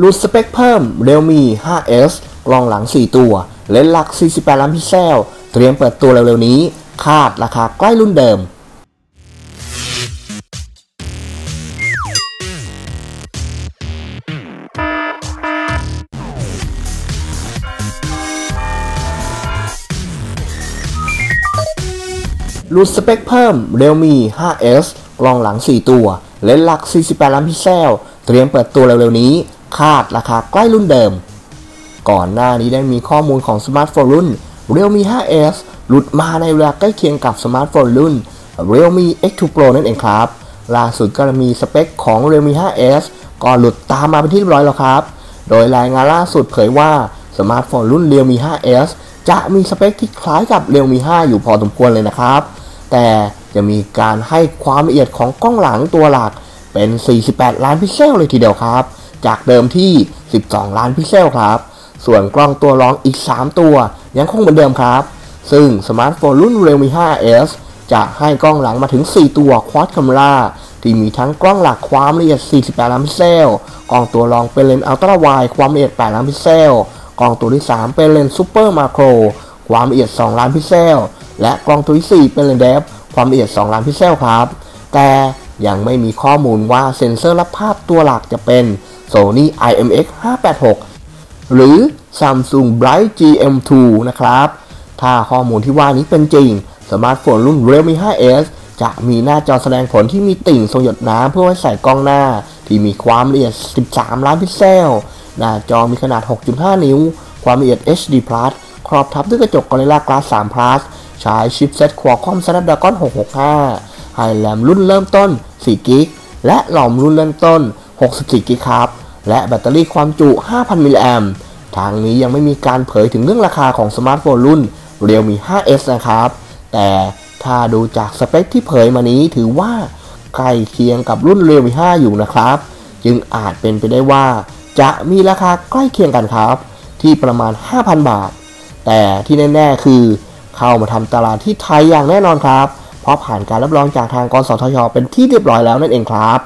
หลุดสเปคเพิ่ม Realme 5S กล้องหลัง4ตัวเลนส์หลัก48ล้านพิกเซลเตรียมเปิดตัวเร็วๆนี้คาดราคาใกล้รุ่นเดิมหลุดสเปคเพิ่ม Realme 5S กล้องหลัง4ตัวเลนส์หลัก48ล้านพิกเซลเตรียมเปิดตัวเร็วๆนี้คาดราคาใกล้รุ่นเดิมก่อนหน้านี้ได้มีข้อมูลของสมาร์ทโฟนรุ่น Realme 5S หลุดมาในเวลาใกล้เคียงกับสมาร์ทโฟนรุ่น Realme X2 Pro นั่นเองครับล่าสุดก็มีสเปคของ Realme 5S ก็หลุดตามมาเป็นที่เรียบร้อยแล้วครับโดยรายงานล่าสุดเผยว่าสมาร์ทโฟนรุ่น Realme 5S จะมีสเปคที่คล้ายกับ Realme 5 อยู่พอสมควรเลยนะครับแต่จะมีการให้ความละเอียดของกล้องหลังตัวหลักเป็น48ล้านพิกเซลเลยทีเดียวครับจากเดิมที่12ล้านพิกเซลครับส่วนกล้องตัวรองอีก3ตัวยังคงเหมือนเดิมครับซึ่งสมาร์ทโฟนรุ่น Realme 5S จะให้กล้องหลังมาถึง4ตัว Quad Camera ที่มีทั้งกล้องหลักความละเอียด48ล้านพิกเซลกล้องตัวรองเป็นเลนส์ Ultra Wide ความละเอียด8ล้านพิกเซลกล้องตัวที่3เป็นเลนส์ Super Macro ความละเอียด2ล้านพิกเซลและกล้องตัวที่4เป็นเลนส์ Depth ความละเอียด2ล้านพิกเซลครับแต่ยังไม่มีข้อมูลว่าเซ็นเซอร์รับภาพตัวหลักจะเป็น Sony IMX 586 หรือ Samsung Bright GM2 นะครับถ้าข้อมูลที่ว่านี้เป็นจริงสมาร์ทโฟนรุ่น Realme 5S จะมีหน้าจอแสดงผลที่มีติ่งทรงหยดน้ำเพื่อไว้ใส่กล้องหน้าที่มีความละเอียด13ล้านพิกเซลหน้าจอมีขนาด 6.5 นิ้วความละเอียด HD+ ครอบทับด้วยกระจก Gorilla Glass 3+ ใช้ชิปเซ็ต Quad Camera Snapdragon 665ไฮแรมรุ่นเริ่มต้น4กิกและหลอมรุ่นเริ่มต้น64กิกครับและแบตเตอรี่ความจุ 5,000 มิลลิแอมป์ทางนี้ยังไม่มีการเผยถึงเรื่องราคาของสมาร์ทโฟนรุ่น Realme 5S นะครับแต่ถ้าดูจากสเปคที่เผยมานี้ถือว่าใกล้เคียงกับรุ่น Realme 5 อยู่นะครับจึงอาจเป็นไปได้ว่าจะมีราคาใกล้เคียงกันครับที่ประมาณ 5,000 บาทแต่ที่แน่ๆคือเข้ามาทำตลาดที่ไทยอย่างแน่นอนครับเพราะผ่านการรับรองจากทางกสทช.เป็นที่เรียบร้อยแล้วนั่นเองครับ